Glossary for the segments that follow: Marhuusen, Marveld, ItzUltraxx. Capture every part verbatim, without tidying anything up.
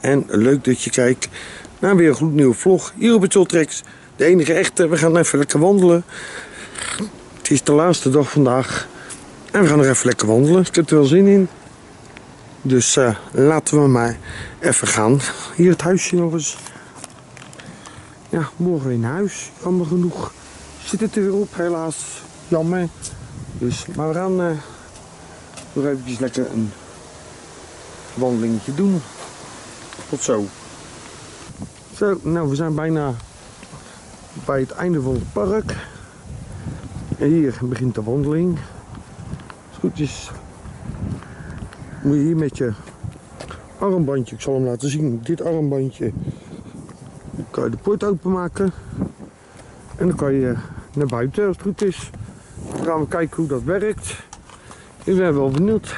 En leuk dat je kijkt naar weer een gloednieuwe vlog hier op ItzUltraxx, de enige echte. We gaan even lekker wandelen. Het is de laatste dag vandaag en we gaan nog even lekker wandelen. Ik heb er wel zin in, dus uh, laten we maar even gaan. Hier het huisje nog eens. Ja, morgen weer naar huis, jammer genoeg. Zit het er weer op, helaas, jammer. Dus, maar we gaan uh, nog eventjes lekker een wandelingetje doen. Tot zo. Zo, nou we zijn bijna bij het einde van het park. En hier begint de wandeling. Als het goed is moet je hier met je armbandje, ik zal hem laten zien, dit armbandje, kan je de poort openmaken. En dan kan je naar buiten als het goed is. Dan gaan we kijken hoe dat werkt. Ik ben wel benieuwd.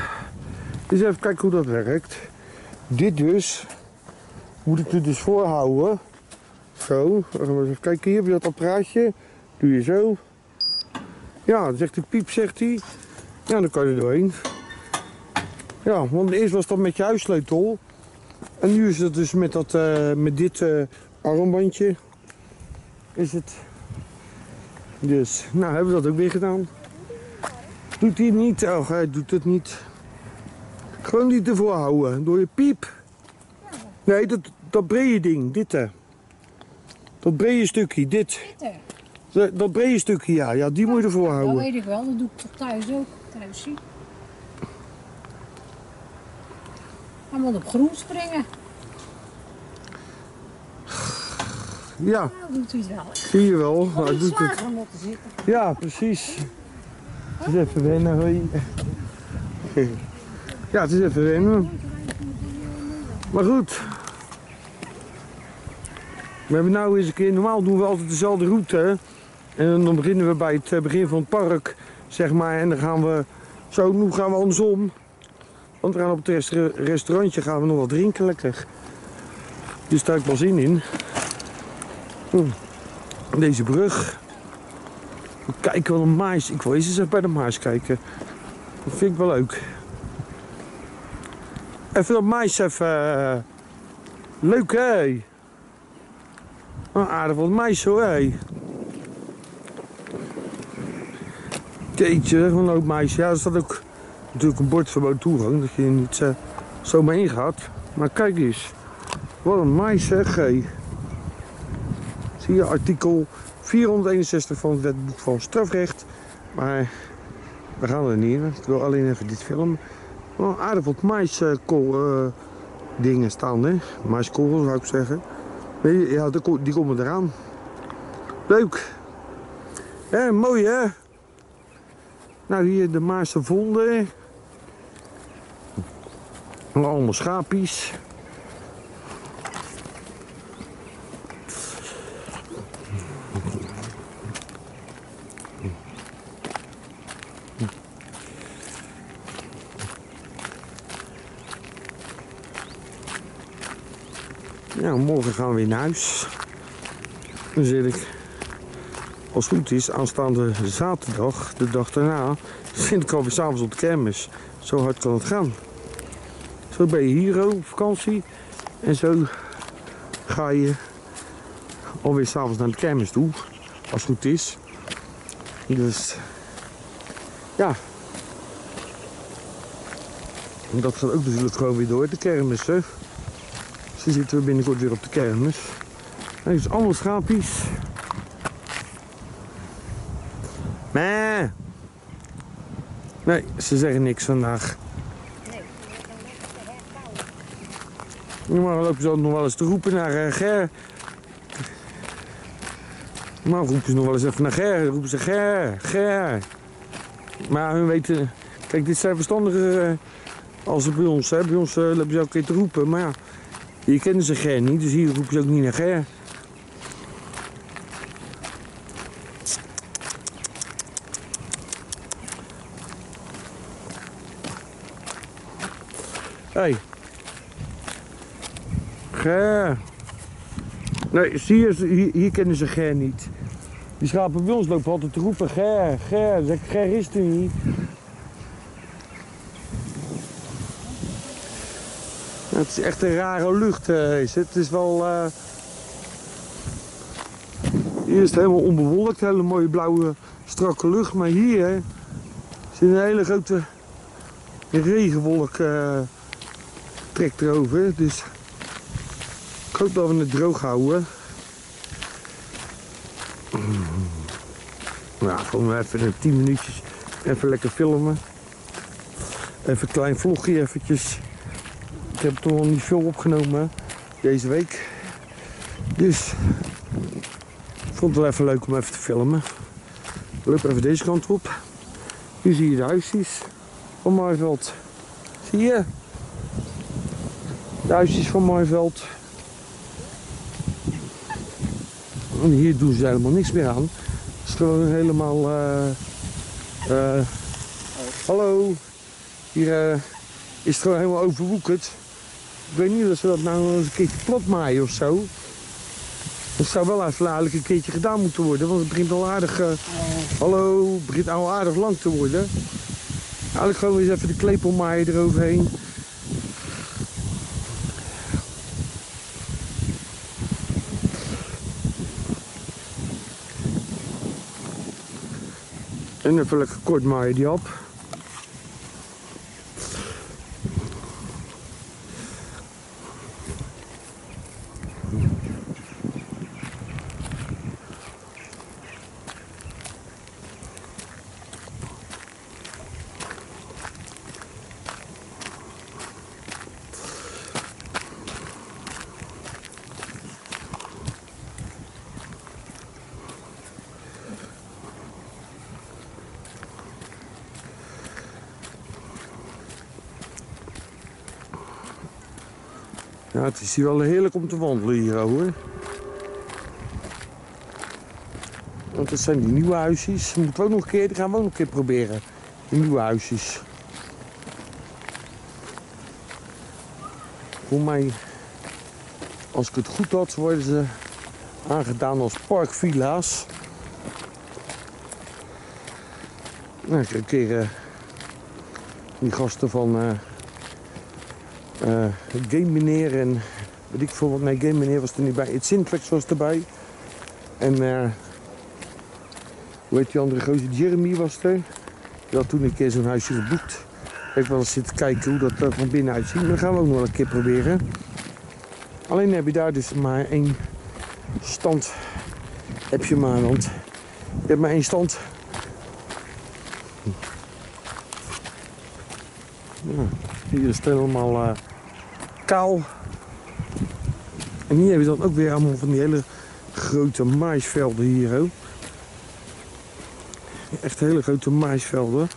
Dus even kijken hoe dat werkt. Dit dus. Moet ik er dus voor houden. Zo, even kijken, hier heb je dat apparaatje. Doe je zo. Ja, dan zegt hij piep, zegt hij. Ja, dan kan je er doorheen. Ja, want eerst was dat met je huissleutel. En nu is het dus met, dat, uh, met dit uh, armbandje. Is het. Dus, nou hebben we dat ook weer gedaan. Doet hij niet? Oh, hij doet het niet. Gewoon niet ervoor houden, door je piep. Nee, dat, dat brede ding, dit hè. Dat brede stukje, dit. Dit hè? Dat brede stukje, ja, ja die ja, moet je ervoor houden. Dat weet ik wel, dat doe ik toch thuis ook, thuis zie. Hij moet op groen springen. Ja. Dat doet hij het wel. Zie je wel. Hij nou, doet het. Om op te zitten. Ja, precies. Het is even wennen, hoi. Ja, het is even wennen. Maar goed. We hebben nou eens een keer, normaal doen we altijd dezelfde route. Hè? En dan beginnen we bij het begin van het park, zeg maar. En dan gaan we, zo nu gaan we andersom. Want we gaan op het restaurantje gaan we nog wat drinken, lekker. Dus daar heb ik wel zin in. Deze brug. We kijken wel een maïs. Ik wil eens eens bij de maïs kijken. Dat vind ik wel leuk. Even dat mais even. Leuk hé. Een aardig wat mais hoor hé. Jeetje, een loop mais. Ja, er staat ook natuurlijk een bord verboden toegang. Dat je er niet uh, zomaar in gaat. Maar kijk eens. Wat een mais zeg hé. Zie je artikel vierhonderdeenenzestig van het wetboek van strafrecht. Maar we gaan er niet in. Ik wil alleen even dit filmen. Oh, aardig wat maïskool dingen staan, hè? Maïskool zou ik zeggen. Ja, die komen eraan. Leuk. Eh, mooi, hè? Nou, hier de Maarse vonden. Allemaal schaapjes. Ja, morgen gaan we weer naar huis. Dan zit ik, als het goed is, aanstaande zaterdag, de dag daarna, zit ik alweer s'avonds op de kermis. Zo hard kan het gaan. Zo ben je hier op vakantie en zo ga je alweer s'avonds naar de kermis toe, als het goed is. Dus ja, en dat gaat ook natuurlijk gewoon weer door, de kermis hè. Dus zitten we binnenkort weer op de kermis. Dat is allemaal schaapjes. Nee. Nee, ze zeggen niks vandaag. Normaal lopen ze altijd nog wel eens te roepen naar uh, Ger. Normaal roepen ze nog wel eens even naar Ger. Roepen ze Ger, Ger. Maar hun weten... Kijk, dit zijn verstandiger uh, als bij ons. Hè. Bij ons uh, lopen ze elke keer te roepen, maar ja. Hier kennen ze Ger niet, dus hier roepen ze ook niet naar Ger. Hé. Hey. Ger. Nee, zie je, hier, hier kennen ze Ger niet. Die schapen bij ons lopen altijd te roepen, Ger, Ger. Zeg, Ger is er niet. Het is echt een rare lucht, uh, is het. Het is wel... Uh... Hier is het helemaal onbewolkt, hele mooie blauwe strakke lucht. Maar hier hè, zit een hele grote regenwolk uh, trekt erover. Dus ik hoop dat we het droog houden. Nou, gewoon maar even tien minuutjes. Even lekker filmen. Even een klein vlogje eventjes. Ik heb toch nog niet veel opgenomen deze week. Dus ik vond het wel even leuk om even te filmen. Ik loop even deze kant op. Hier zie je de huisjes van Marveld. Zie je? De huisjes van Marveld. En hier doen ze helemaal niks meer aan. Het is gewoon helemaal... Uh, uh, hallo. Hier uh, is het gewoon helemaal overwoekerd. Ik weet niet of ze dat nou eens een keertje plat maaien of zo. Dat zou wel even laatelijk een keertje gedaan moeten worden, want het begint al aardig... Uh, hallo, het begint al aardig lang te worden. Eigenlijk gewoon eens even de klepel maaien eroverheen. En even lekker kort maaien die hap. Ja, het is hier wel heerlijk om te wandelen hier, hoor. Want dat zijn die nieuwe huisjes. Moeten we ook nog een keer, die gaan we ook nog een keer proberen. Die nieuwe huisjes. Voor mij, als ik het goed had, worden ze aangedaan als parkvilla's. Nou, ik heb een keer uh, die gasten van... Uh, Uh, Game Meneer en weet ik veel wat, nee, Game Meneer was er niet bij, ItzUltraxx was erbij. En uh, hoe heet die andere gozer, Jeremy was er. Die had toen een keer zo'n huisje geboekt. Ik wel eens zitten kijken hoe dat uh, van binnen uitziet, maar dat gaan we ook nog wel een keer proberen. Alleen heb je daar dus maar één stand, heb je maar, want je hebt maar één stand. Ja, hier is het helemaal... Uh, kaal. En hier heb je dan ook weer allemaal van die hele grote maïsvelden hier ook. Echt hele grote maïsvelden.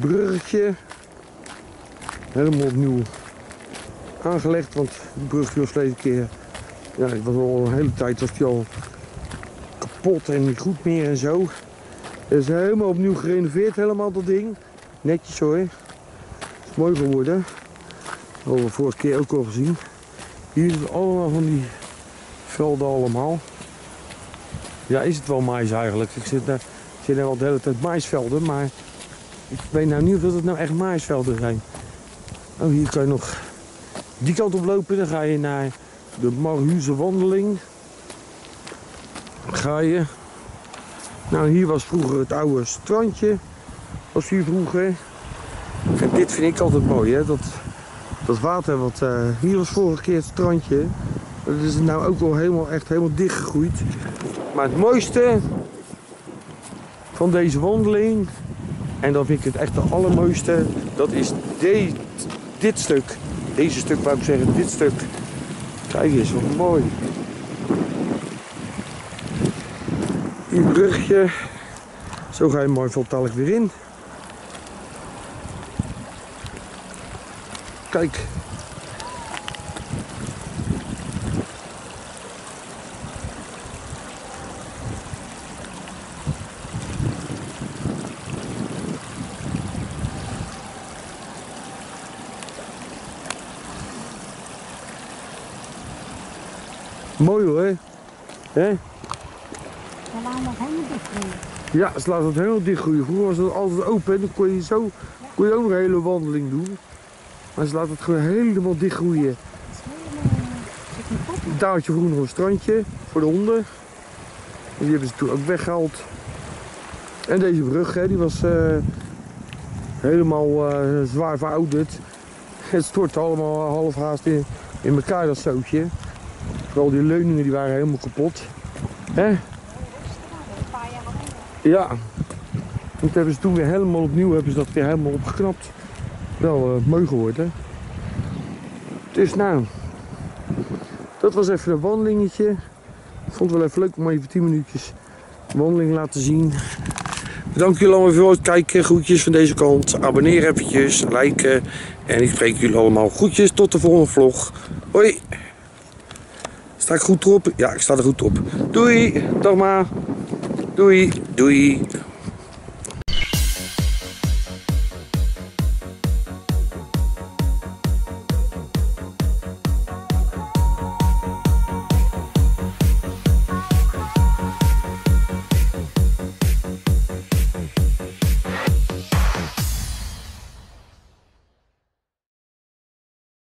Bruggetje, helemaal opnieuw aangelegd, want het brugje was deze keer, ja, het was al een hele tijd was die al kapot en niet goed meer en zo. Het is helemaal opnieuw gerenoveerd, helemaal dat ding. Netjes hoor, het is mooi geworden. Dat hadden we vorige keer ook al gezien. Hier is het allemaal van die velden allemaal. Ja, is het wel mais eigenlijk. Ik zit daar, ik zit daar wel de hele tijd maisvelden, maar... Ik weet nou niet of dat het nou echt maïsvelden zijn. Oh, hier kan je nog die kant op lopen. Dan ga je naar de Marhuusen wandeling. Ga je. Nou, hier was vroeger het oude strandje. Was hier vroeger. En dit vind ik altijd mooi, hè. Dat, dat water wat... Uh, hier was vorige keer het strandje. Dat is nou ook al helemaal, echt helemaal dichtgegroeid. Maar het mooiste van deze wandeling... En dan vind ik het echt de allermooiste, dat is de, dit stuk. Deze stuk, wou ik zeggen, dit stuk. Kijk eens, wat mooi. Hier brugje. Zo ga je Marveldtalk weer in. Kijk. Mooi hoor. He? We laten het helemaal dicht groeien. Ja, ze laten het helemaal dicht groeien. Vroeger was het altijd open en dan kon je zo, kon je ook een hele wandeling doen. Maar ze laten het gewoon helemaal dicht groeien. Daar had je vroeger nog een strandje voor de honden. En die hebben ze toen ook weggehaald. En deze brug, hè, die was uh, helemaal uh, zwaar verouderd. Het stortte allemaal half haast in, in elkaar, dat zootje. Vooral die leuningen die waren helemaal kapot. Hè? Een paar jaar geleden. Ja. Dat hebben ze toen weer helemaal opnieuw, hebben ze dat weer helemaal opgeknapt. Wel uh, mooi geworden, hè. Dus nou, dat was even een wandelingetje. Ik vond het wel even leuk om even tien minuutjes wandeling laten zien. Bedankt jullie allemaal voor het kijken. Groetjes van deze kant. Abonneer eventjes, liken. En ik spreek jullie allemaal groetjes. Tot de volgende vlog. Hoi. Sta ik goed op? Ja, ik sta er goed op. Doei, dag maar. Doei, doei.